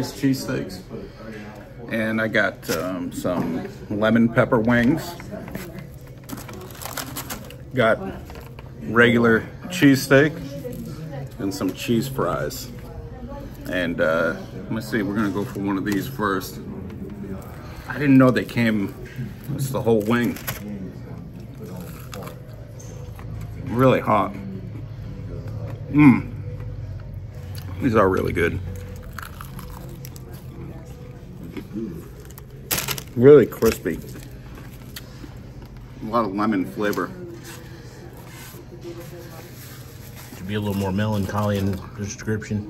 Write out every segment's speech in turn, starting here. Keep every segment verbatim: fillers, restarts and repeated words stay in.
Barry's cheesesteaks. And I got um, some lemon pepper wings. Got regular cheesesteak and some cheese fries. And uh, let me see, we're gonna go for one of these first. I didn't know they came, it's the whole wing. Really hot. Mmm. These are really good. Really crispy. A lot of lemon flavor. Should be a little more melancholy in the description.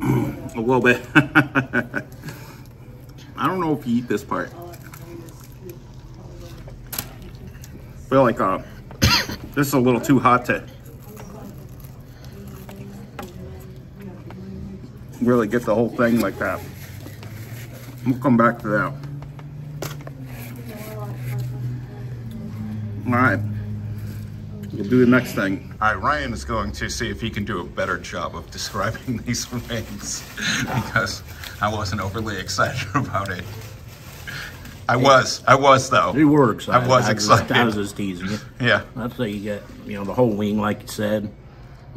A little bit. I don't know if you eat this part. I feel like uh, this is a little too hot to really get the whole thing like that. We'll come back to that. All right, we'll do the next thing. All right, Ryan is going to see if he can do a better job of describing these wings because I wasn't overly excited about it. I yeah. was, I was though. You were excited. I was I excited. Just, I was just teasing you. Yeah. I'd say you got, you know, the whole wing, like you said.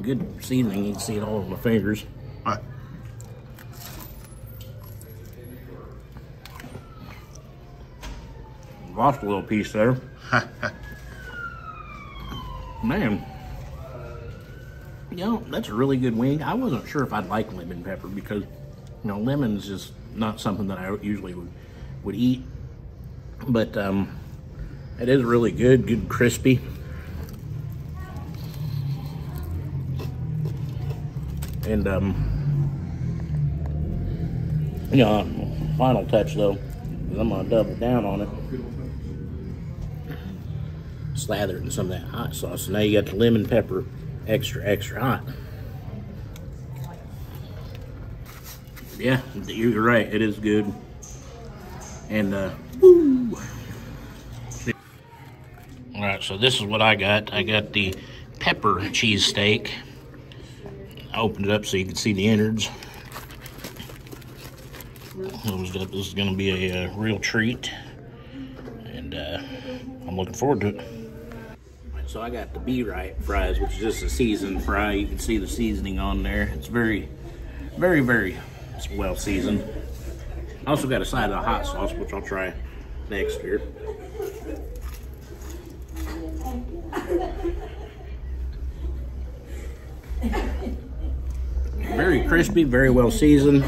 Good seasoning, you can see it all over my fingers. All right. Lost a little piece there. Man, you know, that's a really good wing. I wasn't sure if I'd like lemon pepper because, you know, lemon's just not something that I usually would, would eat. But um, it is really good, good crispy. And, um, you know, final touch though, I'm gonna double down on it. Slather it in some of that hot sauce. So now you got the lemon pepper extra, extra hot. Yeah, you're right. It is good. And, uh, woo. All right, so this is what I got. I got the pepper cheesesteak. I opened it up so you can see the innards. This is going to be a, a real treat. And, uh, I'm looking forward to it. So I got the B-Rite fries, which is just a seasoned fry. You can see the seasoning on there. It's very, very, very well seasoned. I also got a side of the hot sauce, which I'll try next here. Very crispy, very well seasoned.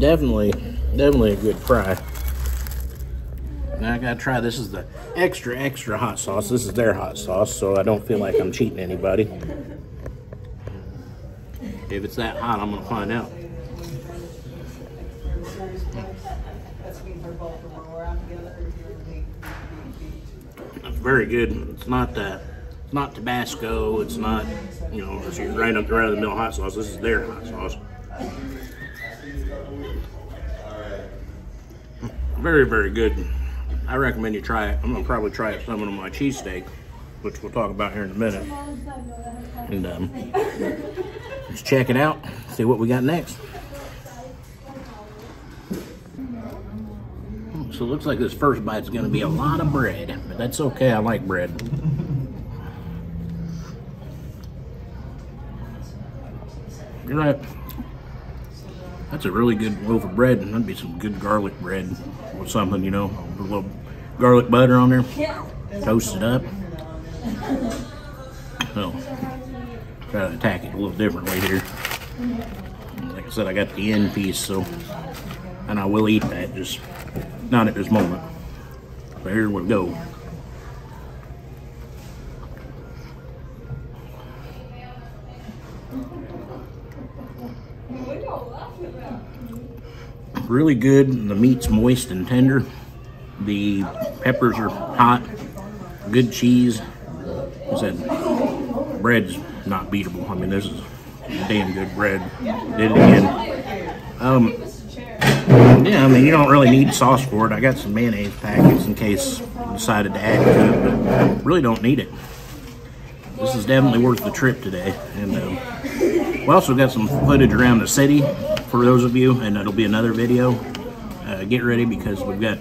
Definitely, definitely a good fry. Now I gotta try, this is the extra, extra hot sauce. This is their hot sauce, so I don't feel like I'm cheating anybody. If it's that hot, I'm gonna find out. That's very good. It's not that, it's not Tabasco, it's not, you know, it's right up right of the middle hot sauce. This is their hot sauce. Very, very good. I recommend you try it. I'm gonna probably try it some of my cheesesteak, which we'll talk about here in a minute. And um, let's check it out, see what we got next. So it looks like this first bite's gonna be a lot of bread, but that's okay, I like bread. You're right. That's a really good loaf of bread, and that'd be some good garlic bread or something, you know, a little garlic butter on there, toast it up. So, try to attack it a little differently here. Like I said, I got the end piece, so, and I will eat that, just not at this moment. But here we go. Really good. The meat's moist and tender. The peppers are hot. Good cheese. Like I said, bread's not beatable. I mean, this is damn good bread. Did it again. Um, yeah, I mean, you don't really need sauce for it. I got some mayonnaise packets in case I decided to add to it, but I really don't need it. This is definitely worth the trip today. And um, we also got some footage around the city. for those of you, and it'll be another video. Uh, get ready, because we've got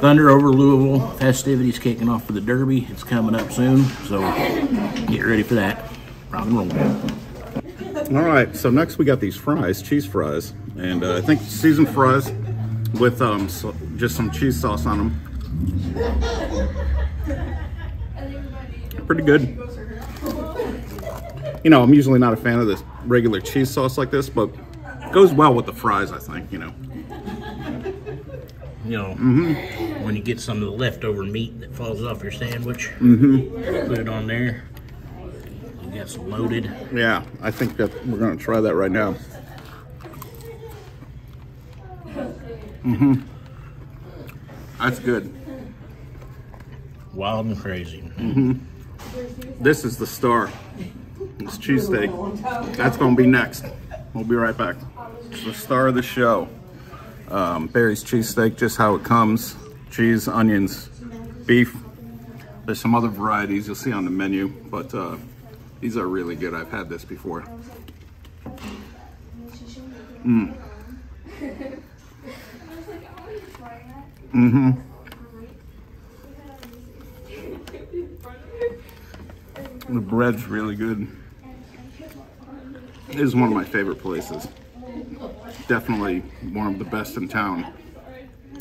Thunder Over Louisville festivities kicking off for the Derby. It's coming up soon, so get ready for that. Rock and roll. All right, so next we got these fries, cheese fries, and uh, I think seasoned fries with um, so just some cheese sauce on them. Pretty good. You know, I'm usually not a fan of this regular cheese sauce like this, but it goes well with the fries, I think, you know. You know, mm-hmm. When you get some of the leftover meat that falls off your sandwich, mm-hmm. Put it on there. You got some loaded. Yeah, I think that we're going to try that right now. Mm-hmm. That's good. Wild and crazy. Mm-hmm. This is the star. It's cheesesteak. That's going to be next. We'll be right back. It's the star of the show. Um, Barry's cheesesteak, just how it comes. Cheese, onions, beef. There's some other varieties you'll see on the menu, but uh, these are really good. I've had this before. Mm. Mm-hmm. The bread's really good. This is one of my favorite places. Definitely one of the best in town.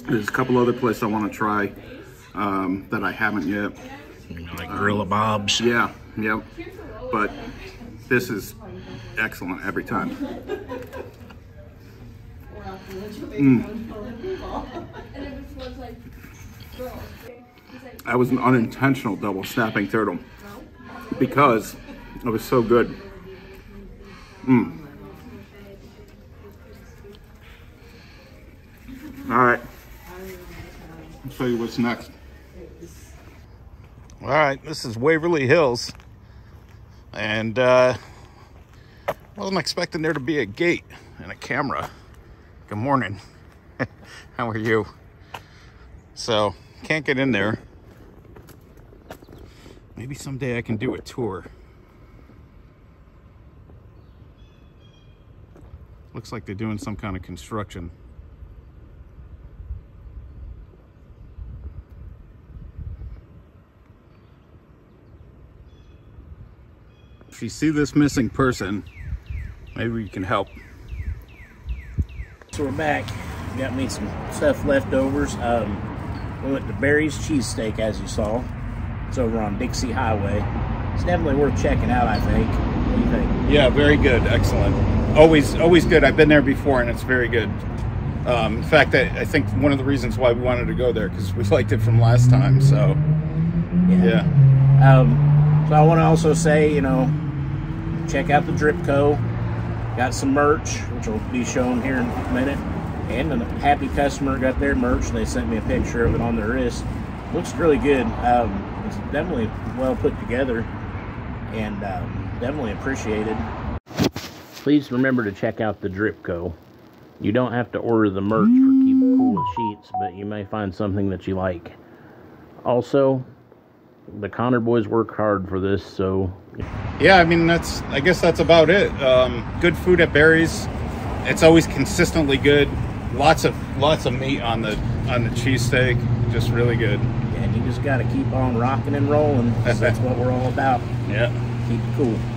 There's a couple other places I want to try um, that I haven't yet. You know, like Gorilla um, Bob's. Yeah, yep. But this is excellent every time. Mm. That was an unintentional double snapping turtle, because it was so good. Mm. All right, I'll show you what's next. All right, this is Waverly Hills, and uh, wasn't expecting there to be a gate and a camera. Good morning. How are you? So, can't get in there. Maybe someday I can do a tour. Looks like they're doing some kind of construction. If you see this missing person, maybe you can help. So we're back. Got me some stuff leftovers. Um, we went to Barry's cheesesteak, as you saw. It's over on Dixie Highway. It's definitely worth checking out, I think. What do you think? Yeah, very good. Excellent. Always always good. I've been there before, and it's very good. Um, in fact, I, I think one of the reasons why we wanted to go there, because we liked it from last time, so... Yeah. yeah. Um, so I want to also say, you know, check out the Drip Co. Got some merch, which will be shown here in a minute. And a happy customer got their merch. They sent me a picture of it on their wrist. Looks really good. Um, it's definitely well put together, and um, definitely appreciated. Please remember to check out the Drip Co. You don't have to order the merch for Keep It Cool with Sheets, but you may find something that you like. Also, the Connor boys work hard for this, so... Yeah, I mean, that's, I guess that's about it. Um, good food at Barry's. It's always consistently good. Lots of, lots of meat on the, on the cheesesteak. Just really good. Yeah, you just got to keep on rocking and rolling. That's what we're all about. Yeah. Keep it cool.